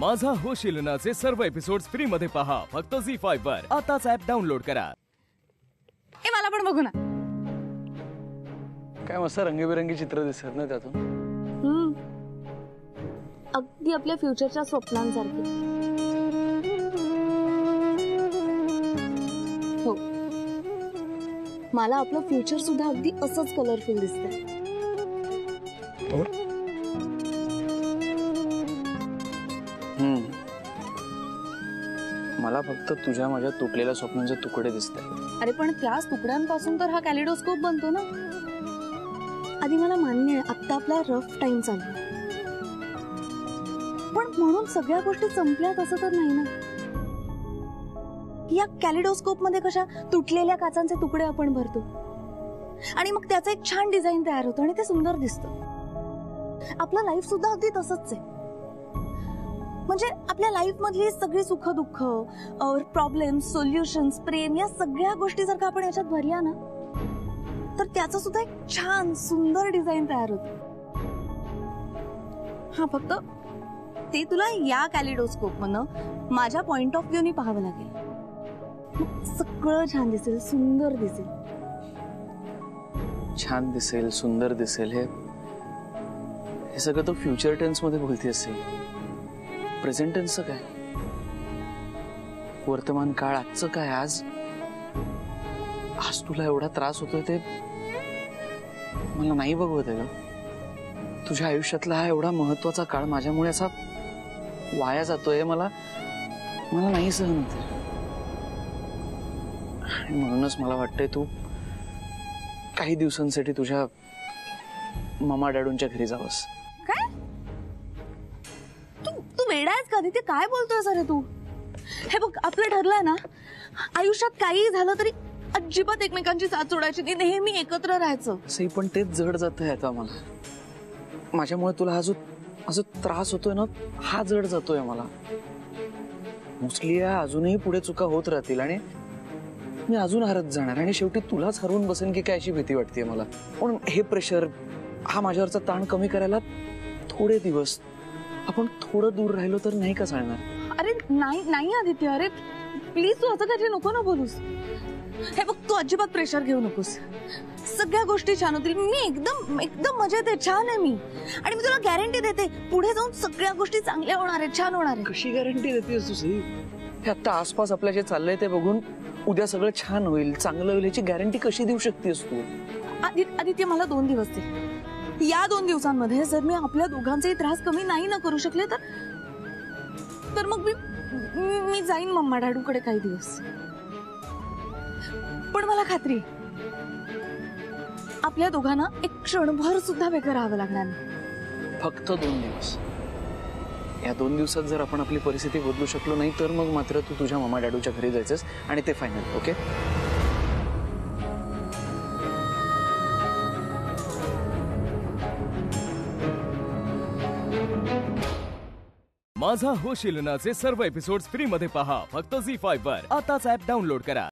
माझा होशील ना चे सर्व एपिसोड्स फ्री मध्ये पहा फक्त झी5 वर। आताच ऍप डाउनलोड करा। ए मला पण बघू ना, काय मस्त रंगीबेरंगी चित्र दिसत ना त्यातून। अगदी आपल्या फ्युचरच्या स्वप्नांसारखी। मला आपलं फ्युचर सुद्धा अगदी असंच कलरफुल दिसतंय। और मला फक्त तुझ्या माझ्या तुटलेल्या स्वप्नांचे तुकडे दिसतात। अरे पण त्याच तुकड्यांपासून तर हा कॅलिडोस्कोप बनतो ना। आधी मला मान्य आहे आता आपला रफ टाइम चालू आहे, पण म्हणून सगळ्या गोष्टी संपल्यात असं तर नाही ना। या कॅलिडोस्कोप मध्ये कशा तुटलेल्या काचांचे तुकडे आपण भरतो आणि मग त्याचा एक छान डिझाइन तयार होतो आणि ते सुंदर दिसतं। आपलं लाईफ सुद्धा अगदी तसंच आहे। म्हणजे आपल्या लाईफ मधली सगळी सुख दुःख और प्रॉब्लेम्स सोल्युशन्स प्रेम या सगळ्या गोष्टी जर का आपण याच्यात भरल्या ना तर त्याचं सुद्धा एक छान सुंदर डिझाइन तयार होतं। हा फक्त ते तुला या कॅलिडोस्कोप मधनं माझ्या पॉइंट ऑफ व्ह्यू ने पाहावं लागेल, सगळं छान दिसेल सुंदर दिसेल। छान दिसेल सुंदर दिसेल हे सगळं तो फ्युचर टेन्स मध्ये बोलते असेल। प्रेझेंट टेन्सचं काय, वर्तमान काळ आजचं काय, आज आज तुला एवढा त्रास होतोय ते मला नाही बघवत आहे ना। तुझ्या आयुष्यातला हा एवढा महत्वाचा काळ माझ्यामुळे असा वाया जातोय, मला मला नाही सहन होत। म्हणूनच मला वाटतंय तू काही दिवसांसाठी तुझ्या मामा डॅडूंच्या घरी जावस। काय तू तू वेडा आहेस का? ते काय बोलतोय सर तू? हे बघ आपलं ठरलंय ना, आयुष्यात काही झालं तरी अजिबात एकमेकांची साथ सोडायची नाही, नेहमी एकत्र राहायचं। सही पण तेच जड जातंय आता मला। माझ्यामुळे तुला हा जो त्रास होतोय ना हा जड जातोय मला। मुसलिया अजूनही पुढे चुका होत राहतील आणि मी अजून हरत जाणार आणि शेवटी तुलाच हरवून बसेन की काय अशी भीती वाटते मला। पण हे प्रेशर हा माझ्यावरचा ताण कमी करायला थोडे दिवस आपण थोडं दूर राहिलो तर नाही का चालणार? अरे नाही नाही आदित्य, अरे प्लीज तू असं काही नको ना बोलूस। हे बघ तू अजिबात प्रेशर घेऊ नकोस, सगळ्या गोष्टी छान होतील। मी एकदम एकदम मजेत आहे, छान आहे मी, आणि मी तुला गॅरंटी देते पुढे जाऊन सगळ्या गोष्टी चांगल्या होणार आहेत, छान होणार आहेत। कशी गॅरंटी देतेस तू? सही हे आता आसपास आपल्या जे चाललंय ते बघून उद्या सगळं छान होईल चांगलं होईल याची गॅरंटी कशी देऊ शकतेस तू? आदित्य मला 2 दिवस दे। या 2 दिवसांमध्ये जर मी आपल्या दोघांचाही त्रास कमी नाही ना करू शकले तर मग मी जाईन मम्मा डॅडूकडे काही दिवस। पण मला खात्री आपल्या दोघांना एक क्षणभर सुद्धा वेगळं राहावं लागणार नाही। फक्त 2 दिवस। या 2 दिवसात जर आपण आपली परिस्थिती बदलू शकलो नाही तर मग मात्र तू तुझ्या मामा डॅडूच्या घरी जायचंस आणि ते फायनल, ओके? माझा होशील ना चे सर्व एपिसोड्स फ्री मध्ये पहा फक्त झी5 वर। आताच ऍप डाउनलोड करा।